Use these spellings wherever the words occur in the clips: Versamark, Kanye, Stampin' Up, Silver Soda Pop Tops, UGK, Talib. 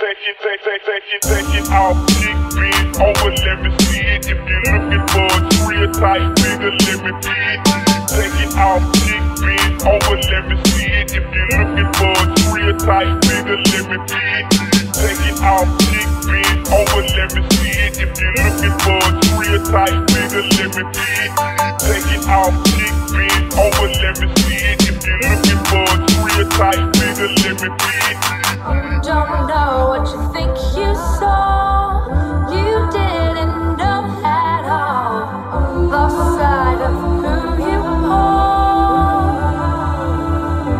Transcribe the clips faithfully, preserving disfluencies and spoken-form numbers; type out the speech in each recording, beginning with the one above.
section, section, section, section, all big big over, let me see it. If you're looking for a real tight nigga, let me see it. Section, all big big over, let me see it. If you're looking for a real tight nigga, let me see it. Section, all big big over, let me see it. If you're looking for a real tight nigga, let me see it. Section, all big big over, let me see it. If you're looking for a real tight nigga, let me see it. Don't know what you think you saw. You didn't know at all the side of who you are.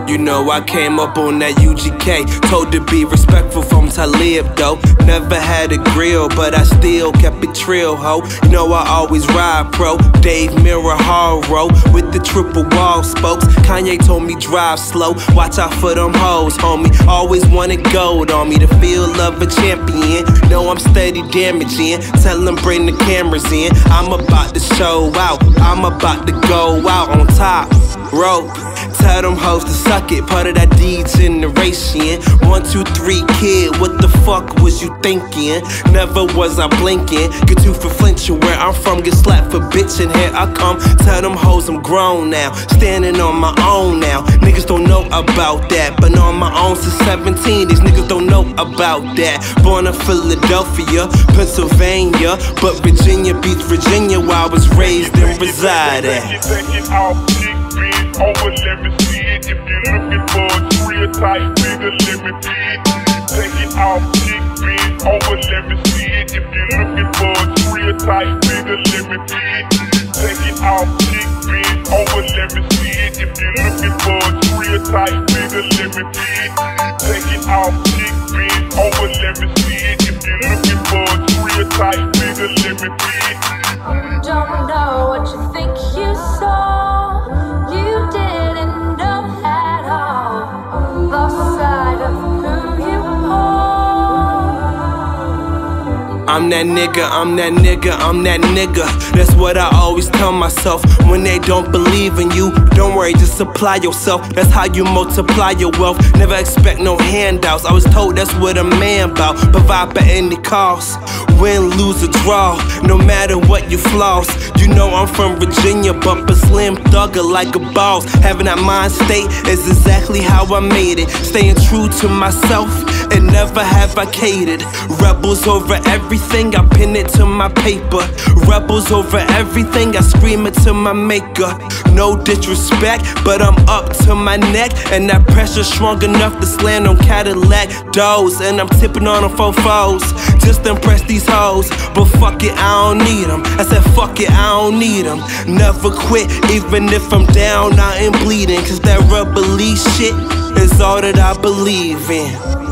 You know I came up on that U G K, told to be respectful from Talib though. Never had a grill, but I still kept it trill, ho. You know I always ride pro, Dave Mirror Horro, with the triple wall spokes. Kanye told me drive slow, watch out for them hoes, homie. Always wanted gold on me, the feel of a champion. Know I'm steady damaging, tell them bring the cameras in. I'm about to show out, I'm about to go out on top rope. Tell them hoes to suck it, part of that D generation. One, two, three, kid, what the fuck was you thinking? Never was I blinking. Get too for flinching where I'm from, get slapped for bitching. Here I come, tell them hoes I'm grown now, standing on my own now. Niggas don't know about that, been on my own since seventeen, these niggas don't know about that. Born in Philadelphia, Pennsylvania, but Virginia beats Virginia where I was raised and resided. Over, let me see it. If you're looking for a real tight nigga, let me see it. Take it off, big big. Over, let me see it. If you're looking for a real tight nigga, let me see it. Take it off, big big. Over, let me see it. If you're looking for a real tight nigga, let me see it. Take it off, big big. Over, let me see it. If you're looking for a real tight nigga, let me see it. Don't know what you think you saw. I'm that nigga, I'm that nigga, I'm that nigga. That's what I always tell myself. When they don't believe in you, don't worry, just supply yourself. That's how you multiply your wealth. Never expect no handouts. I was told that's what a man about. Provide at any cost. Win, lose, or draw, no matter what you floss. You know I'm from Virginia, but a slim thugger like a boss. Having that mind state is exactly how I made it. Staying true to myself and never have I catered. Rebels over everything, I pin it to my paper. Rebels over everything, I scream it to my maker. No disrespect, but I'm up to my neck, and that pressure strong enough to slam on Cadillac doors. And I'm tipping on them four foes, just to impress these hoes. But fuck it, I don't need them. I said fuck it, I don't need them. Never quit, even if I'm down, I ain't bleeding. Cause that rubber leaf shit is all that I believe in.